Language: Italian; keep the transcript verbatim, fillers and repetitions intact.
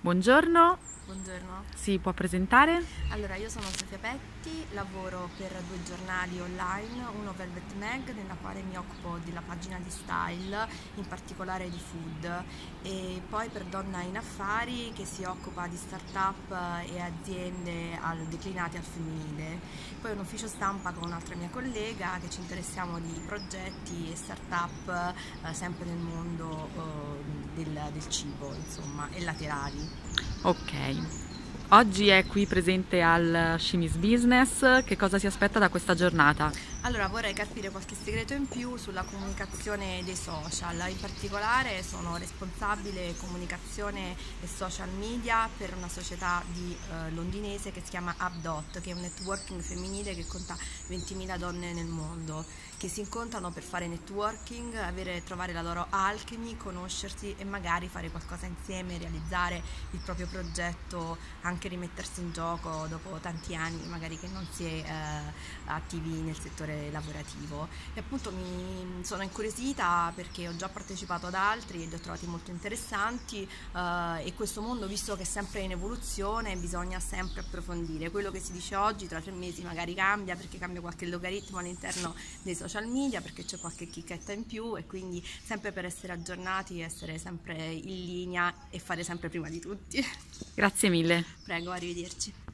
Buongiorno. Buongiorno. Si può presentare? Allora, io sono Sofia Petti, lavoro per due giornali online, uno Velvet Mag, nella quale mi occupo della pagina di style, in particolare di food, e poi per Donna in Affari, che si occupa di start-up e aziende al, declinate al femminile. Poi un ufficio stampa con un'altra mia collega, che ci interessiamo di progetti e start-up eh, sempre nel mondo eh, del, del cibo, insomma, e laterali. Ok, oggi è qui presente al SheMeansBusiness. Che cosa si aspetta da questa giornata? Allora, vorrei capire qualche segreto in più sulla comunicazione dei social. In particolare sono responsabile comunicazione e social media per una società di, eh, londinese che si chiama Updot, che è un networking femminile che conta ventimila donne nel mondo, che si incontrano per fare networking, avere, trovare la loro alchemy, conoscersi e magari fare qualcosa insieme, realizzare il proprio progetto, anche rimettersi in gioco dopo tanti anni magari che non si è eh, attivi nel settore lavorativo. E appunto mi sono incuriosita perché ho già partecipato ad altri e li ho trovati molto interessanti, eh, e questo mondo, visto che è sempre in evoluzione, bisogna sempre approfondire. Quello che si dice oggi tra tre mesi magari cambia, perché cambia qualche logaritmo all'interno dei social media, perché c'è qualche chicchetta in più, e quindi sempre per essere aggiornati, essere sempre in linea e fare sempre prima di tutti. Grazie mille. Prego, arrivederci.